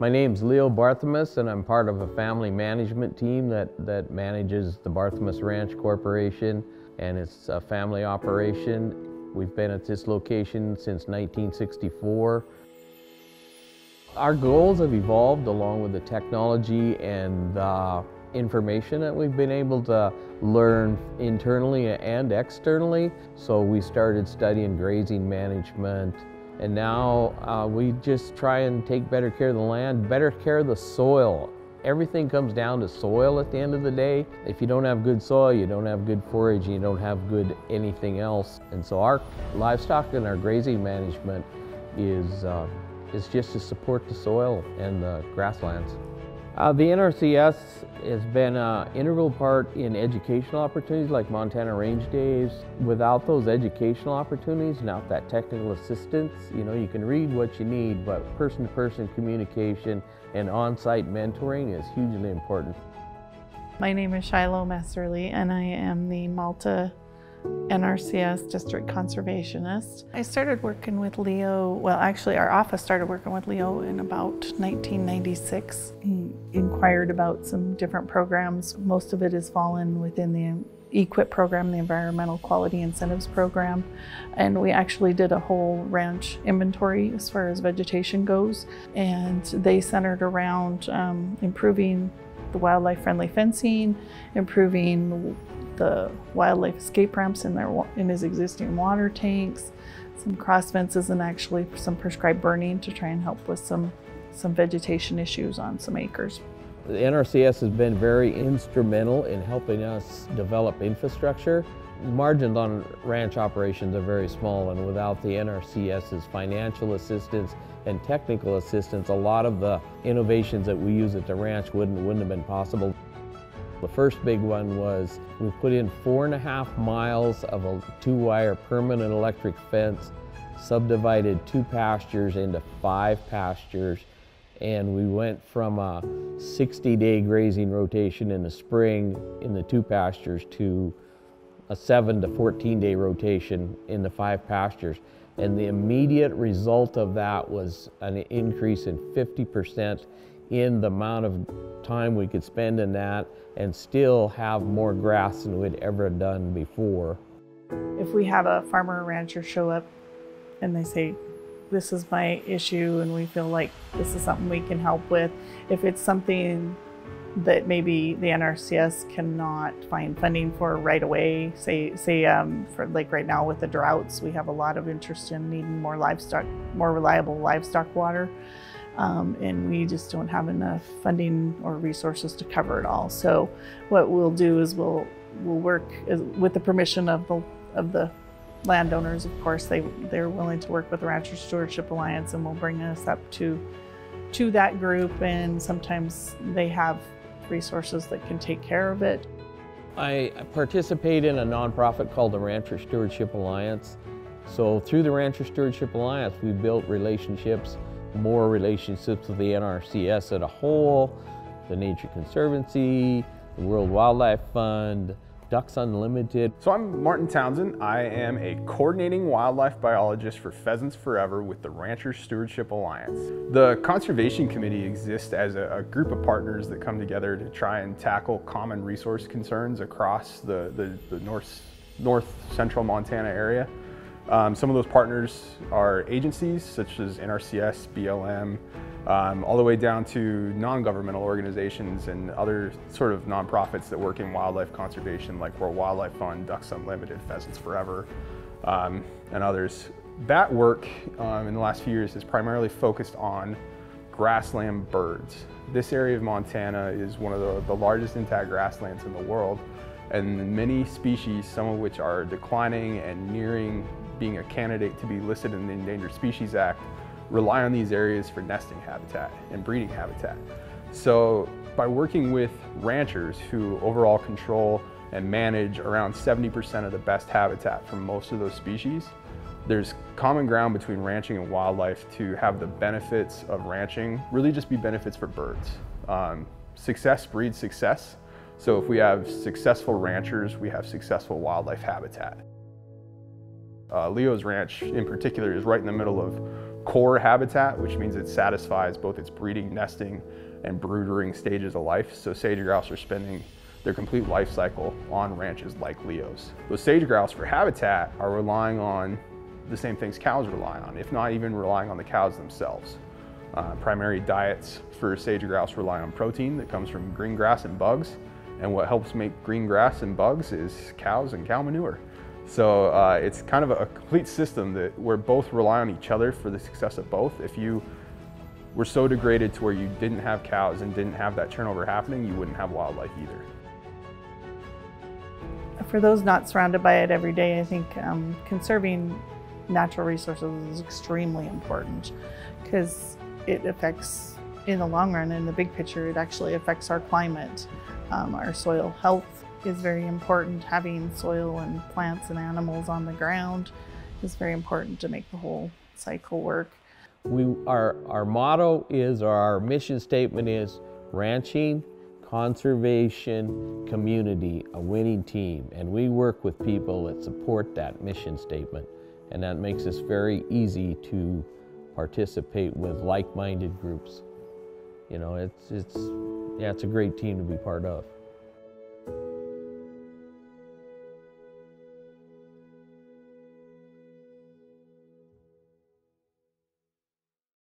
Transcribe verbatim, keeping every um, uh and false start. My name's Leo Barthelmess, and I'm part of a family management team that, that manages the Barthelmess Ranch Corporation, and it's a family operation. We've been at this location since nineteen sixty-four. Our goals have evolved along with the technology and the information that we've been able to learn internally and externally. So we started studying grazing management, and now uh, we just try and take better care of the land, better care of the soil. Everything comes down to soil at the end of the day. If you don't have good soil, you don't have good forage, you don't have good anything else. And so our livestock and our grazing management is, uh, is just to support the soil and the grasslands. Uh, the N R C S has been an integral part in educational opportunities like Montana Range Days. Without those educational opportunities, not that technical assistance, you know, you can read what you need, but person-to-person communication and on-site mentoring is hugely important. My name is Shiloh Messerle, and I am the Malta N R C S District Conservationist. I started working with Leo, well actually our office started working with Leo in about nineteen ninety-six. He inquired about some different programs. Most of it has fallen within the E Q I P program, the Environmental Quality Incentives Program, and we actually did a whole ranch inventory as far as vegetation goes, and they centered around um, improving the wildlife-friendly fencing, improving the wildlife escape ramps in, their, in his existing water tanks, some cross fences, and actually some prescribed burning to try and help with some, some vegetation issues on some acres. The N R C S has been very instrumental in helping us develop infrastructure. Margins on ranch operations are very small, and without the N R C S's financial assistance and technical assistance, a lot of the innovations that we use at the ranch wouldn't, wouldn't have been possible. The first big one was we put in four and a half miles of a two-wire permanent electric fence, subdivided two pastures into five pastures, and we went from a sixty-day grazing rotation in the spring in the two pastures to a seven to fourteen-day rotation in the five pastures. And the immediate result of that was an increase in fifty percent in the amount of time we could spend in that and still have more grass than we'd ever done before. If we have a farmer or rancher show up and they say, this is my issue and we feel like this is something we can help with, if it's something that maybe the N R C S cannot find funding for right away, say, say um, for like right now with the droughts, we have a lot of interest in needing more livestock, more reliable livestock water. Um, and we just don't have enough funding or resources to cover it all. So what we'll do is we'll we'll work with the permission of the of the landowners. Of course, they they're willing to work with the Rancher Stewardship Alliance, and we'll bring us up to to that group. And sometimes they have resources that can take care of it. I participate in a nonprofit called the Rancher Stewardship Alliance. So through the Rancher Stewardship Alliance, we built relationships. More relationships with the N R C S as a whole, the Nature Conservancy, the World Wildlife Fund, Ducks Unlimited. So I'm Martin Townsend. I am a coordinating wildlife biologist for Pheasants Forever with the Rancher Stewardship Alliance. The Conservation Committee exists as a, a group of partners that come together to try and tackle common resource concerns across the, the, the north, north central Montana area. Um, some of those partners are agencies such as N R C S, B L M, um, all the way down to non-governmental organizations and other sort of nonprofits that work in wildlife conservation like World Wildlife Fund, Ducks Unlimited, Pheasants Forever, um, and others. That work um, in the last few years is primarily focused on grassland birds. This area of Montana is one of the, the largest intact grasslands in the world, and many species, some of which are declining and nearing being a candidate to be listed in the Endangered Species Act, rely on these areas for nesting habitat and breeding habitat. So by working with ranchers who overall control and manage around seventy percent of the best habitat for most of those species, there's common ground between ranching and wildlife to have the benefits of ranching really just be benefits for birds. Um, success breeds success. So if we have successful ranchers, we have successful wildlife habitat. Uh, Leo's ranch in particular is right in the middle of core habitat, which means it satisfies both its breeding, nesting, and broodering stages of life. So sage grouse are spending their complete life cycle on ranches like Leo's. Those sage grouse for habitat are relying on the same things cows rely on, if not even relying on the cows themselves. Uh, primary diets for sage grouse rely on protein that comes from green grass and bugs. And what helps make green grass and bugs is cows and cow manure. So uh, it's kind of a complete system that where both rely on each other for the success of both. If you were so degraded to where you didn't have cows and didn't have that turnover happening, you wouldn't have wildlife either. For those not surrounded by it every day, I think um, conserving natural resources is extremely important because it affects, in the long run, in the big picture, it actually affects our climate. Um, our soil health is very important. Having soil and plants and animals on the ground is very important to make the whole cycle work. We, our, our motto is, or our mission statement is, ranching, conservation, community, a winning team. And we work with people that support that mission statement. And that makes us very easy to participate with like-minded groups. You know, it's, it's, yeah, it's a great team to be part of.